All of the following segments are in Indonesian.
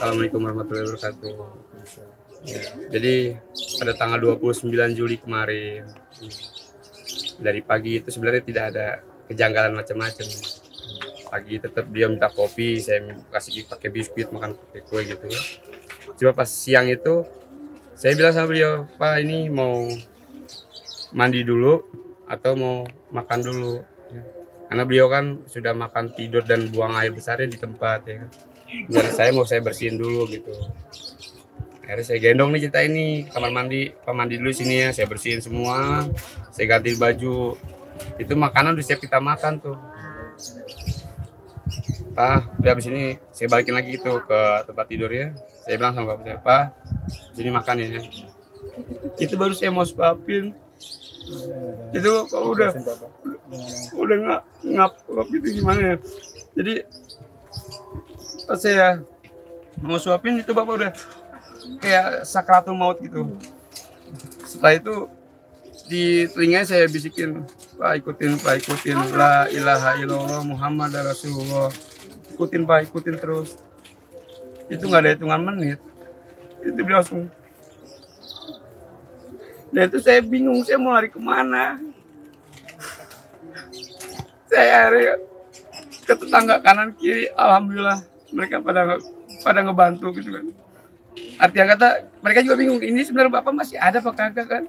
Assalamualaikum warahmatullahi wabarakatuh. Ya, jadi pada tanggal 29 Juli kemarin dari pagi itu sebenarnya tidak ada kejanggalan macam-macam. Pagi tetap dia minta kopi, saya kasih pakai biskuit, makan pakai kue gitu ya. Cuma pas siang itu saya bilang sama beliau, "Pak, ini mau mandi dulu atau mau makan dulu?" Karena beliau kan sudah makan, tidur, dan buang air besarnya di tempat ya. Menurut saya mau saya bersihin dulu gitu. Akhirnya saya gendong nih cerita ini, kamar mandi, Pak mandi dulu sini ya, saya bersihin semua, saya ganti baju. Itu makanan udah siap kita makan tuh. Pak, udah habis ini saya balikin lagi gitu ke tempat tidurnya. Saya bilang sama bapak saya, "Pak, sini makan ya." Itu baru saya mau suapin. Itu kalau udah ngap gitu gimana ya. Jadi pas saya mau suapin itu bapak udah kayak sakratul maut gitu. Setelah itu di telinganya saya bisikin, Pak ikutin la ilaha illallah Muhammad Rasulullah, ikutin Pak, ikutin terus." Itu nggak ada hitungan menit, itu beliau langsung. Dan itu saya bingung, saya mau lari kemana. Saya lari ke tetangga kanan kiri, alhamdulillah mereka pada ngebantu gitu kan. Artinya kata mereka juga bingung, ini sebenarnya bapak masih ada apa kagak kan.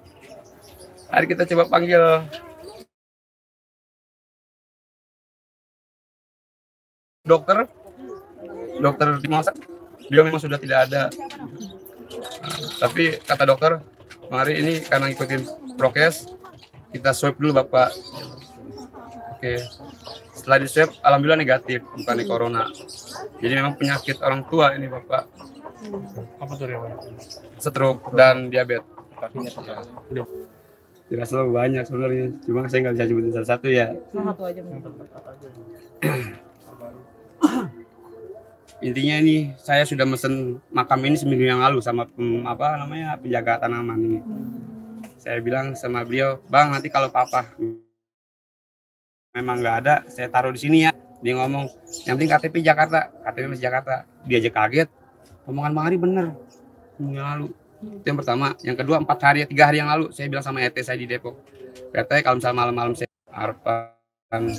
Hari kita coba panggil dokter di masa, dia memang sudah tidak ada. Tapi kata dokter, "Mari ini karena ikutin prokes, kita swab dulu bapak." Oke, setelah di swab, alhamdulillah negatif, bukan di corona. Jadi memang penyakit orang tua ini bapak. Apa tuh riwayat? Stroke dan diabetes. Tidak selalu banyak sebenarnya, cuma saya nggak bisa sebutin satu-satu ya. Satu aja. Intinya ini saya sudah mesen makam ini seminggu yang lalu sama penjaga tanaman ini. Saya bilang sama beliau, "Bang, nanti kalau papa memang nggak ada, saya taruh di sini ya." Dia ngomong, "Yang penting KTP Jakarta, KTP masih Jakarta." Dia aja kaget, omongan Bang Ari bener seminggu yang lalu. Itu yang pertama. Yang kedua, 3 hari yang lalu saya bilang sama RT saya di Depok, katanya kalau misalnya malam-malam saya Arphan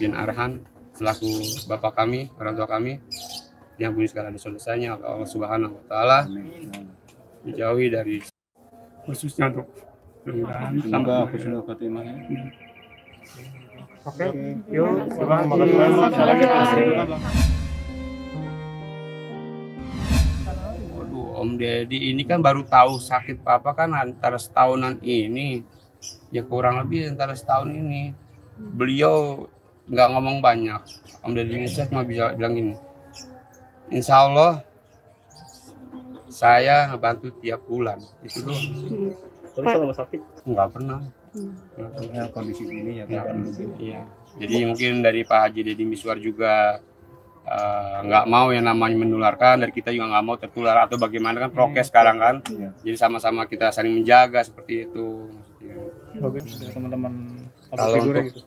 bin Arhan selaku bapak kami, orang tua kami yang punya segala dosa dosanya Allah Subhanahu Wa Taala dijauhi dari, khususnya untuk tambah khusnul khotimah. Oke, yuk, terima kasih. Waduh, Om Deddy ini kan baru tahu sakit papa kan antara setahunan ini, ya kurang lebih antara setahun ini. Beliau nggak ngomong banyak, Om Deddy Mizwar cuma bisa bilang gini, "Insya Allah saya ngebantu tiap bulan." Itu tuh. Tapi kalau sakit? Nggak pernah. Karena kondisi ini ya. Iya. Jadi mungkin dari Pak Haji Deddy Mizwar juga nggak mau yang namanya menularkan, dari kita juga nggak mau tertular atau bagaimana kan prokes sekarang kan. Iya. Jadi sama-sama kita saling menjaga seperti itu. Bagaimana teman-teman? Kalau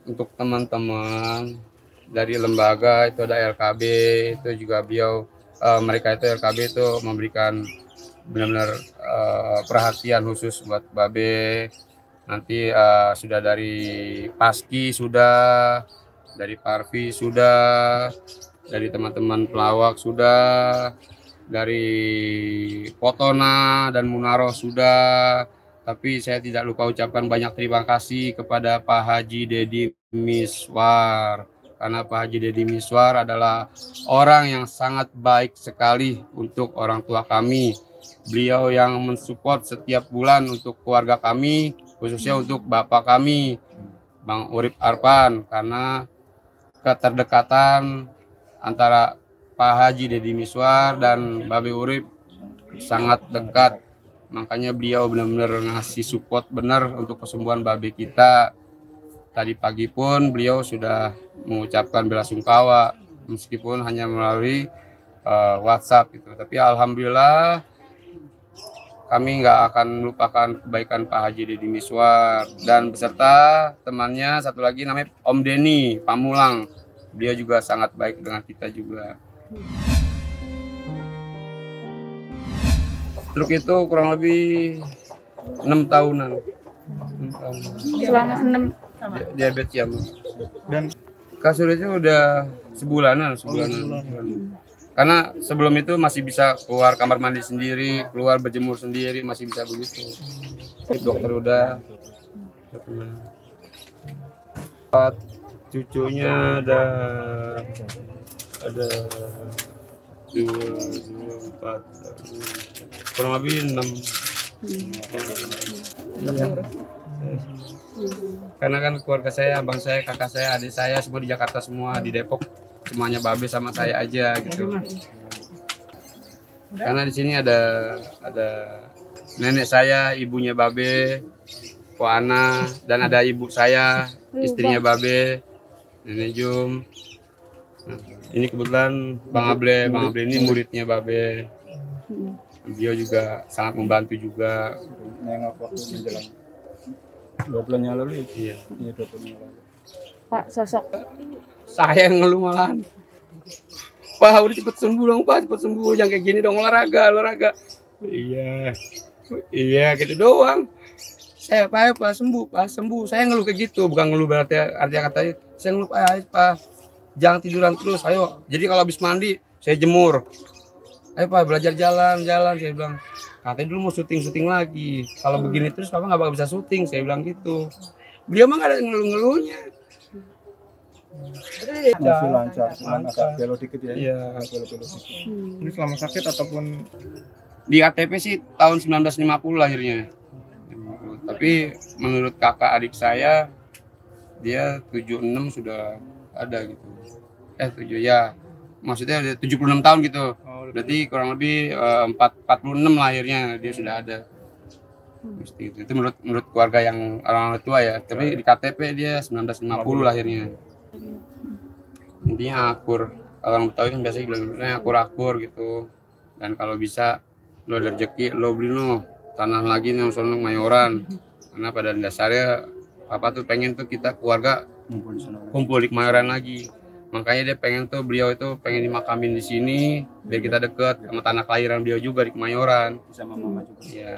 untuk teman-teman dari lembaga itu ada LKB, itu juga beliau mereka itu LKB itu memberikan benar-benar perhatian khusus buat babe. Nanti sudah dari Paski sudah, dari Parvi sudah, dari teman-teman Pelawak sudah, dari Potona dan Munaro sudah. Tapi saya tidak lupa ucapkan banyak terima kasih kepada Pak Haji Deddy Mizwar. Karena Pak Haji Deddy Mizwar adalah orang yang sangat baik sekali untuk orang tua kami. Beliau yang mensupport setiap bulan untuk keluarga kami, khususnya untuk bapak kami, Bang Urip Arphan. Karena keterdekatan antara Pak Haji Deddy Mizwar dan Babe Urip sangat dekat. Makanya beliau benar-benar ngasih support benar untuk kesembuhan babe kita. Tadi pagi pun beliau sudah mengucapkan belasungkawa meskipun hanya melalui WhatsApp gitu. Tapi alhamdulillah kami nggak akan melupakan kebaikan Pak Haji Deddy Mizwar dan beserta temannya satu lagi namanya Om Deni Pamulang. Beliau juga sangat baik dengan kita juga. Truk itu kurang lebih 6 tahunan. Selama 6 diabetes ya, Mas. Dan kasurnya udah sebulanan. Karena sebelum itu masih bisa keluar kamar mandi sendiri, keluar berjemur sendiri, masih bisa begitu. Jadi dokter udah cucunya ada 2, 4, kurang lebih 6. Karena kan keluarga saya, abang saya, kakak saya, adik saya semua di Jakarta semua, di Depok. Semuanya babe sama saya aja gitu. Karena di sini ada nenek saya, ibunya babe, Poana, dan ada ibu saya, istrinya babe, nenek Jum. Nah, ini kebetulan Bang Able ini muridnya babe. Beliau juga sangat membantu juga. Nengok waktu menjelang 2 bulan yang lalu. Iya. Ini 2 bulan yang lalu. Pak, sosok saya ngeluh malahan. Pak, udah cepet sembuh dong, Pak, cepet sembuh. Jangan kayak gini dong, olahraga. Iya, gitu doang. Saya, Pak, sembuh. Saya ngeluh kayak gitu, bukan ngeluh berarti artinya katanya. Saya ngeluh, Pak, jangan tiduran terus, ayo. Jadi kalau habis mandi, saya jemur. Ayo, Pak, belajar jalan. Saya bilang, katanya dulu mau syuting lagi. Kalau begini terus, Pak, nggak bakal bisa syuting. Saya bilang gitu. Beliau mah nggak ada ngeluh-ngeluhnya. Masih lancar, cuman agak belok dikit ya. Iya, belok dikit. Ini selama sakit ataupun di KTP sih tahun 1950 lahirnya. Tapi menurut kakak adik saya dia 76 sudah ada gitu. 7 ya. Maksudnya udah 76 tahun gitu. Berarti kurang lebih 46 lahirnya dia sudah ada. Mesti itu menurut keluarga yang orang tua ya. Tapi di KTP dia 1950 lahirnya. Intinya akur, orang Betawi kan biasanya bilangnya akur gitu. Dan kalau bisa lo ada rezeki lo beli no tanah lagi nih soalnya Kemayoran, karena pada dasarnya papa tuh pengen tuh kita keluarga kumpul di Kemayoran lagi. Makanya dia pengen tuh, beliau itu pengen dimakamin di sini biar kita deket sama tanah kelahiran beliau juga di Kemayoran sama mama juga ya.